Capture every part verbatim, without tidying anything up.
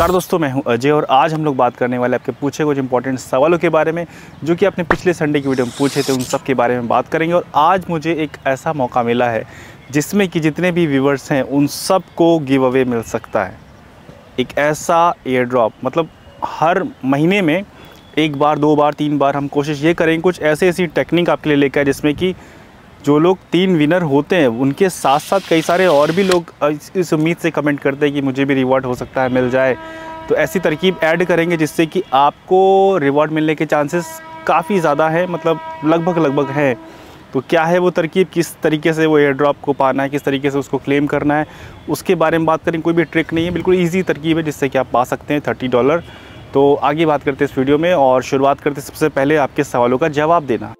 नमस्कार दोस्तों, मैं हूं अजय और आज हम लोग बात करने वाले आपके पूछे कुछ इंपॉर्टेंट सवालों के बारे में जो कि आपने पिछले संडे की वीडियो में पूछे थे, उन सब के बारे में बात करेंगे। और आज मुझे एक ऐसा मौका मिला है जिसमें कि जितने भी व्यूवर्स हैं उन सब को गिव अवे मिल सकता है। एक ऐसा एयर ड्रॉप, मतलब हर महीने में एक बार, दो बार, तीन बार हम कोशिश ये करेंगे कुछ ऐसे ऐसी टेक्निक आपके लिए लेकर आए जिसमें कि जो लोग तीन विनर होते हैं उनके साथ साथ कई सारे और भी लोग इस उम्मीद से कमेंट करते हैं कि मुझे भी रिवॉर्ड हो सकता है मिल जाए। तो ऐसी तरकीब ऐड करेंगे जिससे कि आपको रिवॉर्ड मिलने के चांसेस काफ़ी ज़्यादा हैं, मतलब लगभग लगभग हैं। तो क्या है वो तरकीब, किस तरीके से वो एयर ड्रॉप को पाना है, किस तरीके से उसको क्लेम करना है, उसके बारे में बात करें। कोई भी ट्रिक नहीं है, बिल्कुल ईजी तरकीब है जिससे कि आप पा सकते हैं थर्टी डॉलर। तो आगे बात करते हैं इस वीडियो में और शुरुआत करते सबसे पहले आपके सवालों का जवाब देना।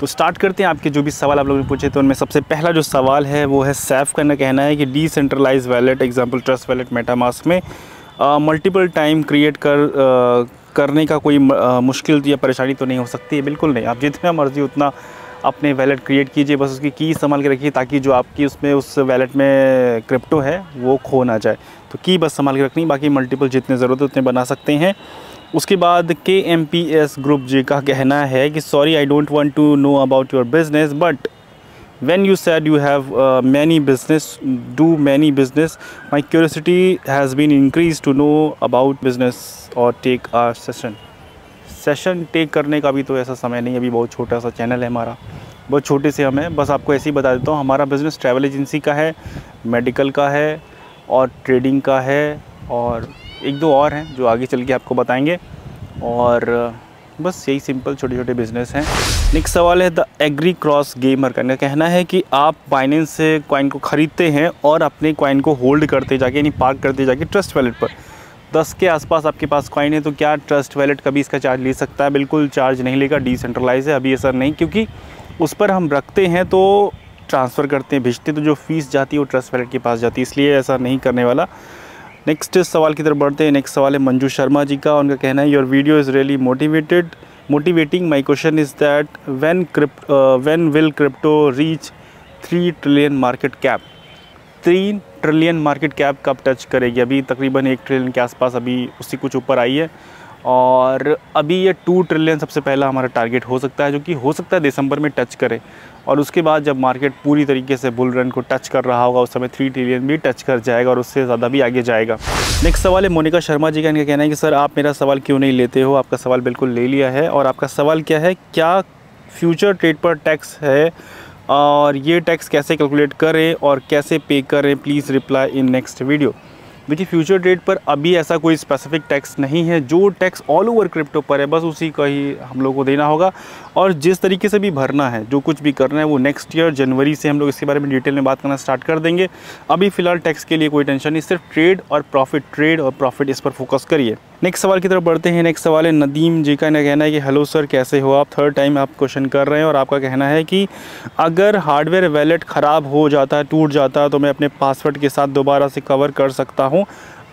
तो स्टार्ट करते हैं। आपके जो भी सवाल आप लोगों ने पूछे तो उनमें सबसे पहला जो सवाल है वो है सैफ का कहना है कि decentralize wallet, example trust wallet, MetaMask में मल्टीपल टाइम क्रिएट कर आ, करने का कोई आ, मुश्किल या परेशानी तो नहीं हो सकती है। बिल्कुल नहीं, आप जितना मर्ज़ी उतना अपने वैलेट क्रिएट कीजिए, बस उसकी की संभाल के रखिए ताकि जो आपकी उसमें उस वैलेट में क्रिप्टो है वो खो ना जाए। तो की बस संभाल के रखनी, बाकी मल्टीपल जितने ज़रूरत है उतने बना सकते हैं। उसके बाद K M P S group ji का कहना है कि sorry I don't want to know about your business but when you said you have many business do many business my curiosity has been increase to know about business और take a session. Session take करने का भी तो ऐसा समय नहीं, अभी बहुत छोटा सा चैनल है हमारा, बहुत छोटे से हम हैं। बस आपको ऐसे ही बता देता हूँ, हमारा बिज़नेस ट्रैवल एजेंसी का है, मेडिकल का है और ट्रेडिंग का है और एक दो और हैं जो आगे चल के आपको बताएंगे। और बस यही सिंपल छोटे छोटे बिजनेस हैं। नेक्स्ट सवाल है द एग्री क्रॉस गेमर का कहना है कि आप बाइनेंस से कॉइन को ख़रीदते हैं और अपने कॉइन को होल्ड करते जाके, यानी पार्क करते जाके ट्रस्ट वैलेट पर दस के आसपास आपके पास कॉइन है, तो क्या ट्रस्ट वैलेट कभी इसका चार्ज ले सकता है? बिल्कुल चार्ज नहीं लेगा, डिसेंट्रलाइज है, अभी असर नहीं, क्योंकि उस पर हम रखते हैं तो ट्रांसफ़र करते हैं, भेजते, तो जो फ़ीस जाती है वो ट्रस्ट वैलेट के पास जाती है, इसलिए ऐसा नहीं करने वाला। नेक्स्ट सवाल की तरफ बढ़ते हैं। नेक्स्ट सवाल है मंजू शर्मा जी का, उनका कहना है your video is really motivated motivating my question is that when crypt when will crypto reach three trillion market cap? तीन ट्रिलियन मार्केट कैप कब टच करेगी? अभी तकरीबन एक ट्रिलियन के आसपास, अभी उससे कुछ ऊपर आई है और अभी ये टू ट्रिलियन सबसे पहला हमारा टारगेट हो सकता है, जो कि हो सकता है दिसंबर में टच करे। और उसके बाद जब मार्केट पूरी तरीके से बुल रन को टच कर रहा होगा उस समय थ्री ट्रिलियन भी टच कर जाएगा और उससे ज़्यादा भी आगे जाएगा। नेक्स्ट सवाल है मोनिका शर्मा जी का, इनका कहना है कि सर आप मेरा सवाल क्यों नहीं लेते हो? आपका सवाल बिल्कुल ले लिया है। और आपका सवाल क्या है? क्या फ्यूचर ट्रेड पर टैक्स है और ये टैक्स कैसे कैलकुलेट करें और कैसे पे करें? Please reply in next video. देखिए, फ्यूचर ट्रेड पर अभी ऐसा कोई स्पेसिफिक टैक्स नहीं है, जो टैक्स ऑल ओवर क्रिप्टो पर है बस उसी का ही हम लोग को देना होगा। और जिस तरीके से भी भरना है, जो कुछ भी करना है, वो नेक्स्ट ईयर जनवरी से हम लोग इसके बारे में डिटेल में बात करना स्टार्ट कर देंगे। अभी फ़िलहाल टैक्स के लिए कोई टेंशन नहीं, सिर्फ ट्रेड और प्रॉफिट, ट्रेड और प्रॉफिट, इस पर फोकस करिए। नेक्स्ट सवाल की तरफ बढ़ते हैं। नेक्स्ट सवाल है नदीम जी का, इनका कहना है कि हेलो सर कैसे हो आप? थर्ड टाइम आप क्वेश्चन कर रहे हैं और आपका कहना है कि अगर हार्डवेयर वैलेट ख़राब हो जाता है, टूट जाता है, तो मैं अपने पासवर्ड के साथ दोबारा से कवर कर सकता हूँ।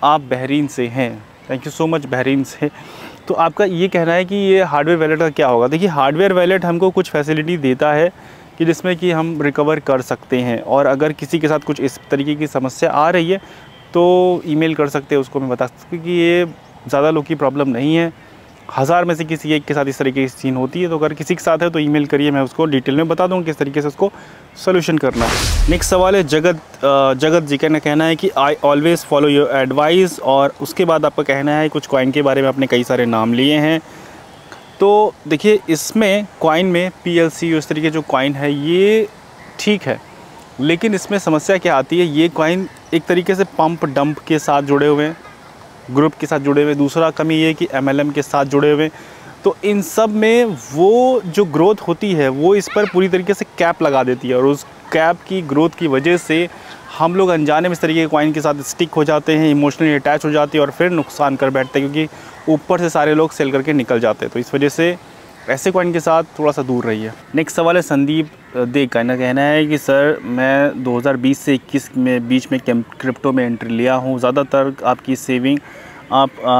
आप बहरीन से हैं, thank you so much, Bahrain से। तो आपका ये कहना है कि ये हार्डवेयर वैलेट का क्या होगा? देखिए, हार्डवेयर वैलेट हमको कुछ फैसिलिटी देता है कि जिसमें कि हम रिकवर कर सकते हैं, और अगर किसी के साथ कुछ इस तरीके की समस्या आ रही है तो ईमेल कर सकते हैं उसको। मैं बता सकता हूँ कि ये ज़्यादा लोग की प्रॉब्लम नहीं है, हज़ार में से किसी एक के साथ इस तरीके की सीन होती है, तो अगर किसी के साथ है तो ईमेल करिए, मैं उसको डिटेल में बता दूँ किस तरीके से उसको सोल्यूशन करना है। नेक्स्ट सवाल है जगत जगत जी का कहना है कि I always follow your advice, और उसके बाद आपका कहना है कुछ कॉइन के बारे में आपने कई सारे नाम लिए हैं। तो देखिए, इसमें कॉइन में पी एल सी उस तरीके जो कॉइन है ये ठीक है, लेकिन इसमें समस्या क्या आती है, ये कॉइन एक तरीके से पम्प डंप के साथ जुड़े हुए हैं, ग्रुप के साथ जुड़े हुए। दूसरा कमी ये कि एम एल एम के साथ जुड़े हुए, तो इन सब में वो जो ग्रोथ होती है वो इस पर पूरी तरीके से कैप लगा देती है, और उस कैप की ग्रोथ की वजह से हम लोग अनजाने में इस तरीके के कॉइन के साथ स्टिक हो जाते हैं, इमोशनली अटैच हो जाते हैं और फिर नुकसान कर बैठते हैं, क्योंकि ऊपर से सारे लोग सेल करके निकल जाते हैं। तो इस वजह से ऐसे कॉइन के साथ थोड़ा सा दूर रहिए। नेक्स्ट सवाल है संदीप दे का, इनका कहना है कि सर मैं दो हज़ार बीस से इक्कीस में बीच में क्रिप्टो में एंट्री लिया हूँ, ज़्यादातर आपकी सेविंग आप आ,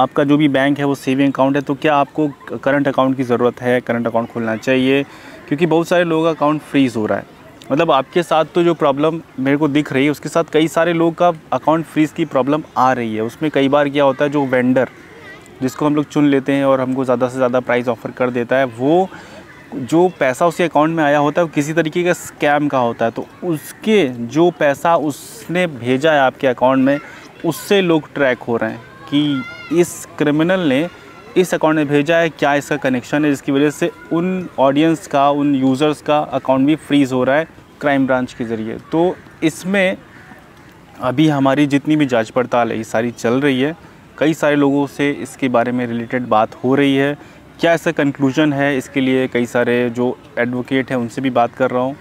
आपका जो भी बैंक है वो सेविंग अकाउंट है, तो क्या आपको करंट अकाउंट की ज़रूरत है? करंट अकाउंट खोलना चाहिए क्योंकि बहुत सारे लोगों का अकाउंट फ्रीज़ हो रहा है। मतलब आपके साथ तो जो प्रॉब्लम मेरे को दिख रही है उसके साथ कई सारे लोग का अकाउंट फ्रीज की प्रॉब्लम आ रही है। उसमें कई बार क्या होता है, जो वेंडर जिसको हम लोग चुन लेते हैं और हमको ज़्यादा से ज़्यादा प्राइस ऑफ़र कर देता है, वो जो पैसा उसके अकाउंट में आया होता है वो किसी तरीके का स्कैम का होता है। तो उसके जो पैसा उसने भेजा है आपके अकाउंट में, उससे लोग ट्रैक हो रहे हैं कि इस क्रिमिनल ने इस अकाउंट में भेजा है, क्या इसका कनेक्शन है, जिसकी वजह से उन ऑडियंस का, उन यूज़र्स का अकाउंट भी फ्रीज़ हो रहा है क्राइम ब्रांच के ज़रिए। तो इसमें अभी हमारी जितनी भी जांच पड़ताल है ये सारी चल रही है, कई सारे लोगों से इसके बारे में रिलेटेड बात हो रही है। क्या इसका कंक्लूजन है, इसके लिए कई सारे जो एडवोकेट हैं उनसे भी बात कर रहा हूँ,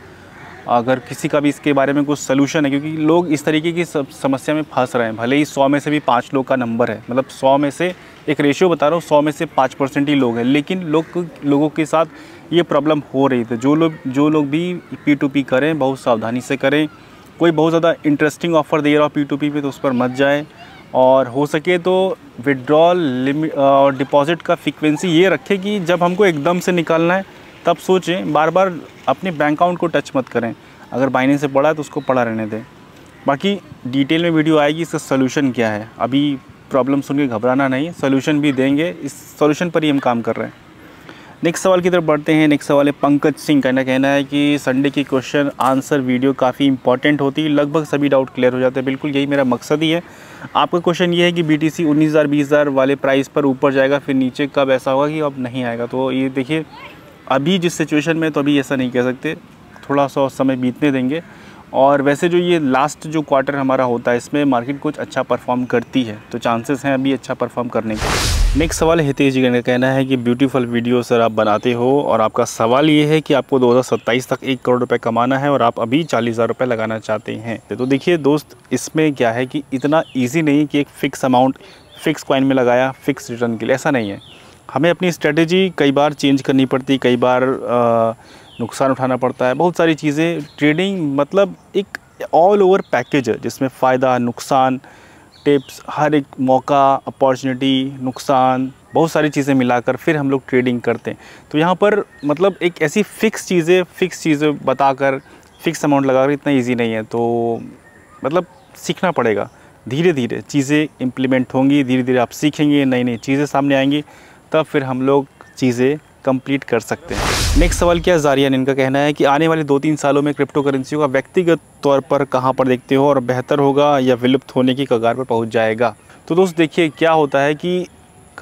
अगर किसी का भी इसके बारे में कुछ सलूशन है, क्योंकि लोग इस तरीके की सब समस्या में फंस रहे हैं। भले ही सौ में से भी पाँच लोग का नंबर है, मतलब सौ में से एक रेशियो बता रहा हूँ, सौ में से पाँच परसेंट ही लोग हैं, लेकिन लोग लोगों के साथ ये प्रॉब्लम हो रही थी। जो लोग जो लोग भी पी टू पी करें बहुत सावधानी से करें। कोई बहुत ज़्यादा इंटरेस्टिंग ऑफ़र दे रहा हो पी टू पी पे तो उस पर मत जाए, और हो सके तो विड्रॉल लिमिट और डिपॉज़िट का फ्रीक्वेंसी ये रखें कि जब हमको एकदम से निकालना है तब सोचें, बार बार अपने बैंक अकाउंट को टच मत करें। अगर बाइनेंस से पड़ा है तो उसको पड़ा रहने दें। बाकी डिटेल में वीडियो आएगी इसका सलूशन क्या है, अभी प्रॉब्लम सुन के घबराना नहीं, सलूशन भी देंगे, इस सलूशन पर ही हम काम कर रहे हैं। नेक्स्ट सवाल की तरफ बढ़ते हैं। नेक्स्ट सवाल है पंकज सिंह का, कहना, कहना है कि संडे की क्वेश्चन आंसर वीडियो काफ़ी इंपॉर्टेंट होती है, लगभग सभी डाउट क्लियर हो जाते हैं। बिल्कुल यही मेरा मकसद ही है। आपका क्वेश्चन ये है कि बी टी सी उन्नीस हज़ार बीस हज़ार वाले प्राइस पर ऊपर जाएगा, फिर नीचे कब ऐसा होगा कि अब नहीं आएगा। तो ये देखिए अभी जिस सिचुएशन में तो अभी ऐसा नहीं कह सकते, थोड़ा सा समय बीतने देंगे। और वैसे जो ये लास्ट जो क्वार्टर हमारा होता है इसमें मार्केट कुछ अच्छा परफॉर्म करती है, तो चांसेस हैं अभी अच्छा परफॉर्म करने के। नेक्स्ट सवाल हितेश जी का, कहना है कि ब्यूटीफुल वीडियो सर आप बनाते हो, और आपका सवाल ये है कि आपको दो हज़ार सत्ताईस तक एक करोड़ रुपए कमाना है और आप अभी चालीस हज़ार रुपये लगाना चाहते हैं। तो देखिए दोस्त, इसमें क्या है कि इतना ईजी नहीं कि एक फ़िक्स अमाउंट फ़िक्स कॉइन में लगाया फ़िक्स रिटर्न के लिए, ऐसा नहीं है। हमें अपनी स्ट्रेटेजी कई बार चेंज करनी पड़ती, कई बार आ, नुकसान उठाना पड़ता है, बहुत सारी चीज़ें। ट्रेडिंग मतलब एक ऑल ओवर पैकेज है जिसमें फ़ायदा, नुकसान, टिप्स, हर एक मौका, अपॉर्चुनिटी, नुकसान, बहुत सारी चीज़ें मिलाकर फिर हम लोग ट्रेडिंग करते हैं। तो यहाँ पर मतलब एक ऐसी फ़िक्स चीज़ें फ़िक्स चीज़ें बताकर फ़िक्स अमाउंट लगाकर इतना ईजी नहीं है। तो मतलब सीखना पड़ेगा, धीरे धीरे चीज़ें इम्प्लीमेंट होंगी, धीरे धीरे आप सीखेंगे, नई नई चीज़ें सामने आएंगी, तब फिर हम लोग चीज़ें कंप्लीट कर सकते हैं। नेक्स्ट सवाल क्या, जारियान, इनका कहना है कि आने वाले दो तीन सालों में क्रिप्टो करेंसी का व्यक्तिगत तौर पर कहां पर देखते हो, और बेहतर होगा या विलुप्त होने की कगार पर पहुंच जाएगा। तो दोस्त देखिए क्या होता है कि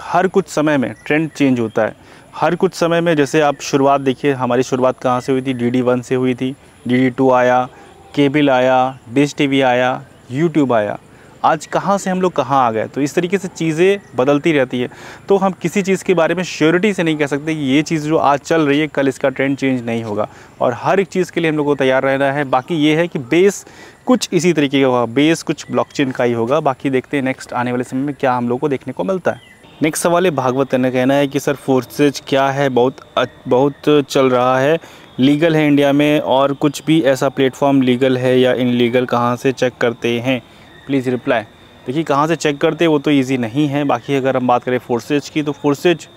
हर कुछ समय में ट्रेंड चेंज होता है, हर कुछ समय में। जैसे आप शुरुआत देखिए, हमारी शुरुआत कहाँ से हुई थी, डी डी वन से हुई थी, डी डी टू आया, केबल आया, डिश टी वी आया, यूट्यूब आया, आज कहाँ से हम लोग कहाँ आ गए। तो इस तरीके से चीज़ें बदलती रहती है, तो हम किसी चीज़ के बारे में श्योरिटी से नहीं कह सकते कि ये चीज़ जो आज चल रही है कल इसका ट्रेंड चेंज नहीं होगा, और हर एक चीज़ के लिए हम लोग को तैयार रहना है। बाकी ये है कि बेस कुछ इसी तरीके का होगा, बेस कुछ ब्लॉकचेन का ही होगा। बाकी देखते हैं नेक्स्ट आने वाले समय में क्या हम लोग को देखने को मिलता है। नेक्स्ट सवाल है भागवत, ने कहना है कि सर फोर्सेज क्या है, बहुत बहुत चल रहा है, लीगल है इंडिया में, और कुछ भी ऐसा प्लेटफॉर्म लीगल है या इनलीगल, कहाँ से चेक करते हैं, प्लीज़ रिप्लाई। देखिए कहाँ से चेक करते वो तो इजी नहीं है। बाकी अगर हम बात करें फोर्सेज की, तो फोर्सेज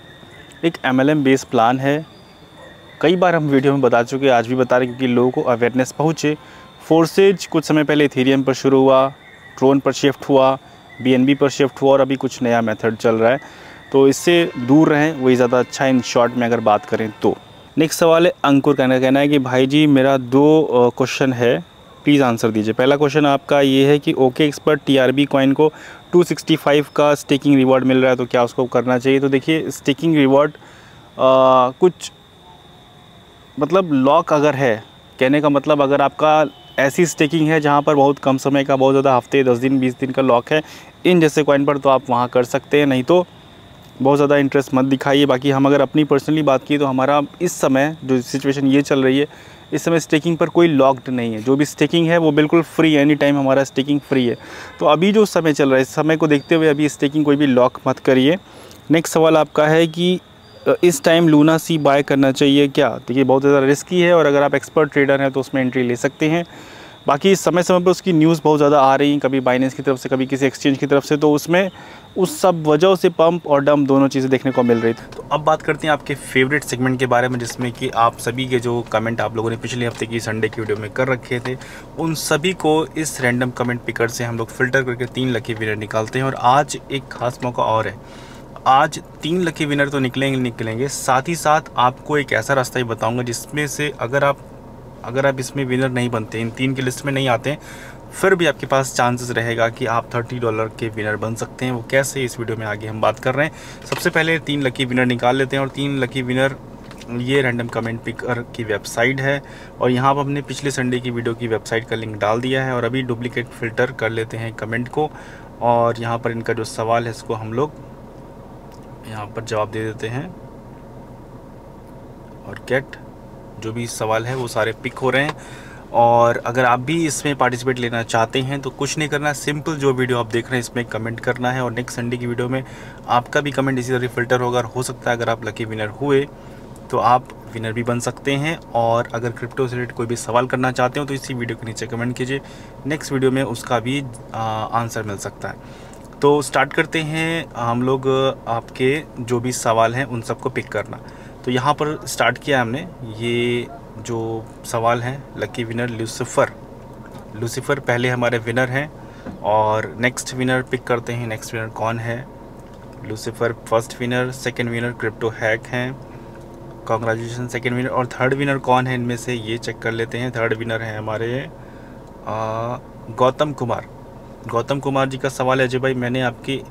एक एमएलएम बेस प्लान है, कई बार हम वीडियो में बता चुके, आज भी बता रहे क्योंकि लोगों को अवेयरनेस पहुँचे। फोर्सेज कुछ समय पहले इथेरियम पर शुरू हुआ, ट्रोन पर शिफ्ट हुआ, बीएनबी पर शिफ्ट हुआ, और अभी कुछ नया मेथड चल रहा है, तो इससे दूर रहें, वही ज़्यादा अच्छा है इन शॉर्ट में अगर बात करें तो। नेक्स्ट सवाल है अंकुर, कहना कहना है कि भाई जी मेरा दो क्वेश्चन है, प्लीज़ आंसर दीजिए। पहला क्वेश्चन आपका ये है कि ओके एक्सपर्ट टीआरबी कॉइन को दो सौ पैंसठ का स्टेकिंग रिवॉर्ड मिल रहा है, तो क्या उसको करना चाहिए। तो देखिए स्टेकिंग रिवॉर्ड कुछ मतलब लॉक अगर है, कहने का मतलब अगर आपका ऐसी स्टेकिंग है जहां पर बहुत कम समय का, बहुत ज़्यादा हफ्ते, दस दिन, बीस दिन का लॉक है इन जैसे कॉइन पर, तो आप वहाँ कर सकते हैं, नहीं तो बहुत ज़्यादा इंटरेस्ट मत दिखाइए। बाकी हम अगर अपनी पर्सनली बात की तो हमारा इस समय जो सिचुएशन ये चल रही है, इस समय स्टेकिंग पर कोई लॉक्ड नहीं है, जो भी स्टेकिंग है वो बिल्कुल फ्री है, एनी टाइम हमारा स्टेकिंग फ्री है। तो अभी जो समय चल रहा है, इस समय को देखते हुए अभी स्टेकिंग कोई भी लॉक मत करिए। नेक्स्ट सवाल आपका है कि इस टाइम लूना सी बाय करना चाहिए क्या। तो ये बहुत ज़्यादा रिस्की है, और अगर आप एक्सपर्ट ट्रेडर हैं तो उसमें एंट्री ले सकते हैं। बाकी समय समय पर उसकी न्यूज़ बहुत ज़्यादा आ रही, कभी बाइनेंस की तरफ से, कभी किसी एक्सचेंज की तरफ से, तो उसमें उस सब वजह से पम्प और डंप दोनों चीज़ें देखने को मिल रही थी। तो अब बात करते हैं आपके फेवरेट सेगमेंट के बारे में, जिसमें कि आप सभी के जो कमेंट आप लोगों ने पिछले हफ्ते की संडे की वीडियो में कर रखे थे, उन सभी को इस रैंडम कमेंट पिकर से हम लोग फ़िल्टर करके तीन लकी विनर निकालते हैं। और आज एक खास मौका और है, आज तीन लकी विनर तो निकलेंगे निकलेंगे साथ ही साथ आपको एक ऐसा रास्ता भी बताऊँगा जिसमें से अगर आप अगर आप इसमें विनर नहीं बनते, इन तीन की लिस्ट में नहीं आते, फिर भी आपके पास चांसेस रहेगा कि आप तीस डॉलर के विनर बन सकते हैं। वो कैसे, इस वीडियो में आगे हम बात कर रहे हैं। सबसे पहले तीन लकी विनर निकाल लेते हैं। और तीन लकी विनर, ये रैंडम कमेंट पिकर की वेबसाइट है और यहाँ पर हमने पिछले संडे की वीडियो की वेबसाइट का लिंक डाल दिया है। और अभी डुप्लिकेट फ़िल्टर कर लेते हैं कमेंट को और यहाँ पर इनका जो सवाल है इसको हम लोग यहाँ पर जवाब दे देते हैं। और गेट जो भी सवाल है वो सारे पिक हो रहे हैं। और अगर आप भी इसमें पार्टिसिपेट लेना चाहते हैं तो कुछ नहीं करना, सिंपल जो वीडियो आप देख रहे हैं इसमें कमेंट करना है और नेक्स्ट संडे की वीडियो में आपका भी कमेंट इसी तरह फ़िल्टर होगा। और हो सकता है अगर आप लकी विनर हुए तो आप विनर भी बन सकते हैं। और अगर क्रिप्टो से रिलेटेड कोई भी सवाल करना चाहते हो तो इसी वीडियो के नीचे कमेंट कीजिए, नेक्स्ट वीडियो में उसका भी आ, आंसर मिल सकता है। तो स्टार्ट करते हैं हम लोग, आपके जो भी सवाल हैं उन सबको पिक करना। तो यहाँ पर स्टार्ट किया हमने, ये जो सवाल हैं लकी विनर लूसिफर, लूसिफर पहले हमारे विनर हैं और नेक्स्ट विनर पिक करते हैं। नेक्स्ट विनर कौन है? Lucifer first winner, second winner crypto hack हैं, कॉन्ग्रेचुलेसन सेकंड विनर। और थर्ड विनर कौन है इनमें से, ये चेक कर लेते हैं। थर्ड विनर है हमारे गौतम कुमार। गौतम कुमार जी का सवाल है, अजय भाई मैंने आपकी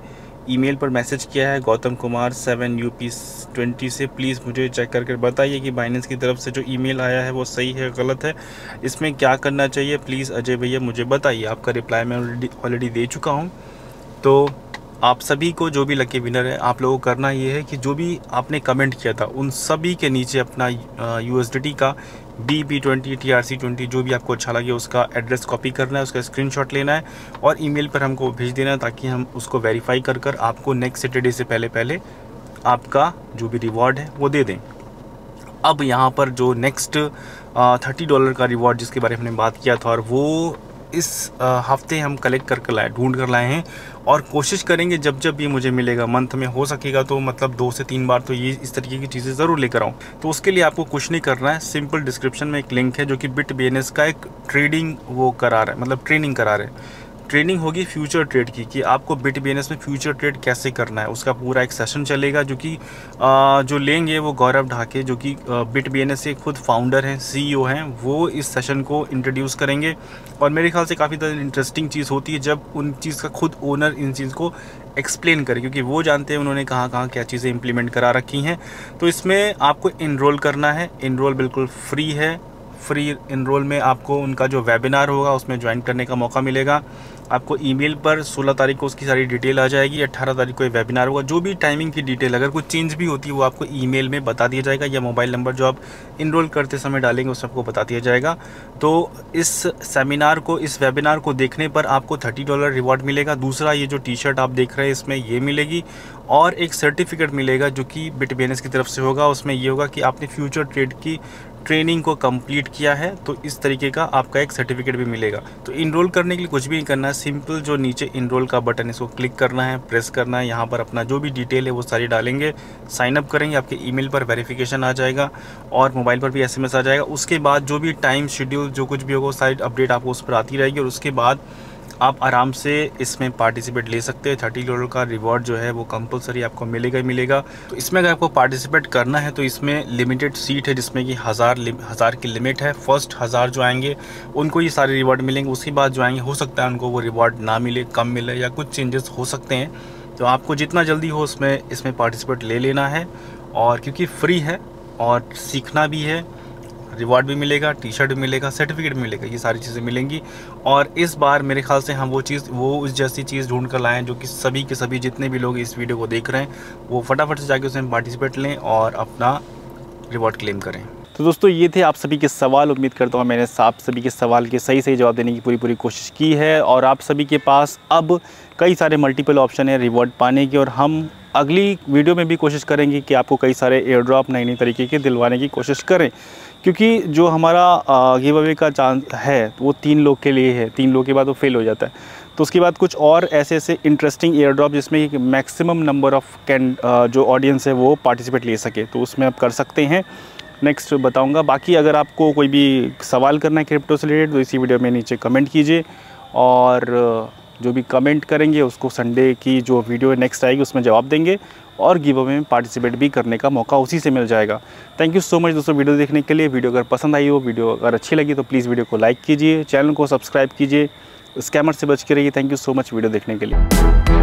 ईमेल पर मैसेज किया है Gautam Kumar seven U P twenty से, प्लीज़ मुझे चेक करके बताइए कि बाइनेंस की तरफ से जो ईमेल आया है वो सही है गलत है, इसमें क्या करना चाहिए, प्लीज़ अजय भैया मुझे बताइए। आपका रिप्लाई मैं ऑलरेडी दे चुका हूँ। तो आप सभी को, जो भी लकी विनर है, आप लोगों को करना ये है कि जो भी आपने कमेंट किया था उन सभी के नीचे अपना यू एस डी टी का B B twenty T R C twenty जो भी आपको अच्छा लगे उसका एड्रेस कॉपी करना है, उसका स्क्रीनशॉट लेना है और ईमेल पर हमको भेज देना है, ताकि हम उसको वेरीफाई कर कर आपको नेक्स्ट सैटरडे से पहले पहले आपका जो भी रिवॉर्ड है वो दे दें। अब यहाँ पर जो नेक्स्ट थर्टी डॉलर का रिवॉर्ड जिसके बारे में हमने बात किया था, और वो इस हफ्ते हम कलेक्ट करके लाए, ढूंढ कर लाए हैं और कोशिश करेंगे जब जब भी मुझे मिलेगा मंथ में हो सकेगा तो मतलब दो से तीन बार तो ये इस तरीके की चीज़ें ज़रूर लेकर आऊँ। तो उसके लिए आपको कुछ नहीं करना है, सिंपल डिस्क्रिप्शन में एक लिंक है जो कि बिट बी एन एस का एक ट्रेडिंग वो करा रहा है, मतलब ट्रेनिंग करा रहे हैं। ट्रेनिंग होगी फ्यूचर ट्रेड की, कि आपको बिट बी एन एस में फ्यूचर ट्रेड कैसे करना है, उसका पूरा एक सेशन चलेगा जो कि जो लेंगे वो गौरव ढाके, जो कि बिट बी एन एस के खुद फाउंडर हैं, सी ई ओ हैं, वो इस सेशन को इंट्रोड्यूस करेंगे। और मेरे ख्याल से काफ़ी ज़्यादा इंटरेस्टिंग चीज़ होती है जब उन चीज़ का खुद ओनर इन चीज़ को एक्सप्लेन करें, क्योंकि वो जानते हैं उन्होंने कहाँ कहाँ क्या चीज़ें इंप्लीमेंट करा रखी हैं। तो इसमें आपको इनरोल करना है, इनरोल बिल्कुल फ्री है। फ्री इनरोल में आपको उनका जो वेबिनार होगा उसमें ज्वाइन करने का मौका मिलेगा। आपको ईमेल पर सोलह तारीख को उसकी सारी डिटेल आ जाएगी, अठारह तारीख को ये वेबिनार होगा। जो भी टाइमिंग की डिटेल अगर कुछ चेंज भी होती है वो आपको ईमेल में बता दिया जाएगा, या मोबाइल नंबर जो आप इनरोल करते समय डालेंगे उस सबको बता दिया जाएगा। तो इस सेमिनार को, इस वेबिनार को देखने पर आपको तीस डॉलर रिवॉर्ड मिलेगा। दूसरा, ये जो टी शर्ट आप देख रहे हैं इसमें ये मिलेगी और एक सर्टिफिकेट मिलेगा जो कि बिटबेनेस की तरफ से होगा। उसमें ये होगा कि आपने फ्यूचर ट्रेड की ट्रेनिंग को कंप्लीट किया है, तो इस तरीके का आपका एक सर्टिफिकेट भी मिलेगा। तो इनरोल करने के लिए कुछ भी नहीं करना है, सिंपल जो नीचे इनरोल का बटन है इसको क्लिक करना है, प्रेस करना है, यहाँ पर अपना जो भी डिटेल है वो सारी डालेंगे, साइन अप करेंगे, आपके ईमेल पर वेरिफिकेशन आ जाएगा और मोबाइल पर भी एसएमएस आ जाएगा। उसके बाद जो भी टाइम शेड्यूल जो कुछ भी होगा सारी अपडेट आपको उस पर आती रहेगी और उसके बाद आप आराम से इसमें पार्टिसिपेट ले सकते हैं। थर्टी डॉलर का रिवॉर्ड जो है वो कंपलसरी आपको मिलेगा ही मिलेगा। तो इसमें अगर आपको पार्टिसिपेट करना है तो इसमें लिमिटेड सीट है जिसमें कि हज़ार हज़ार की लिमिट है। फर्स्ट हज़ार जो आएंगे उनको ये सारे रिवॉर्ड मिलेंगे, उसके बाद जो आएंगे हो सकता है उनको वो रिवॉर्ड ना मिले, कम मिले या कुछ चेंजेस हो सकते हैं। तो आपको जितना जल्दी हो उसमें इसमें पार्टिसिपेट ले लेना है, और क्योंकि फ्री है और सीखना भी है, रिवॉर्ड भी मिलेगा, टी शर्ट भी मिलेगा, सर्टिफिकेट भी मिलेगा, ये सारी चीज़ें मिलेंगी। और इस बार मेरे ख्याल से हम वो चीज़ वो उस जैसी चीज़ ढूंढ कर लाएँ जो कि सभी के सभी जितने भी लोग इस वीडियो को देख रहे हैं वो फटाफट से जाके उसमें पार्टिसिपेट लें और अपना रिवॉर्ड क्लेम करें। तो दोस्तों ये थे आप सभी के सवाल। उम्मीद करता हूँ मैंने आप सभी के सवाल के सही सही जवाब देने की पूरी पूरी कोशिश की है और आप सभी के पास अब कई सारे मल्टीपल ऑप्शन है रिवॉर्ड पाने के, और हम अगली वीडियो में भी कोशिश करेंगे कि आपको कई सारे एयर ड्रॉप नई नई तरीके के दिलवाने की कोशिश करें, क्योंकि जो हमारा गिव अवे का चांस है वो तीन लोग के लिए है, तीन लोग के बाद वो फेल हो जाता है। तो उसके बाद कुछ और ऐसे ऐसे इंटरेस्टिंग एयर ड्रॉप जिसमें मैक्सिमम नंबर ऑफ कैन जो ऑडियंस है वो पार्टिसिपेट ले सके, तो उसमें आप कर सकते हैं। नेक्स्ट बताऊंगा। बाकी अगर आपको कोई भी सवाल करना है क्रिप्टो से रिलेटेड तो इसी वीडियो में नीचे कमेंट कीजिए, और जो भी कमेंट करेंगे उसको संडे की जो वीडियो नेक्स्ट आएगी उसमें जवाब देंगे, और गिव अवे में पार्टिसिपेट भी करने का मौका उसी से मिल जाएगा। थैंक यू सो मच दोस्तों वीडियो देखने के लिए। वीडियो अगर पसंद आई हो, वीडियो अगर अच्छी लगी तो प्लीज़ वीडियो को लाइक कीजिए, चैनल को सब्सक्राइब कीजिए, स्कैमर से बच के रहिए। Thank you so much video देखने के लिए।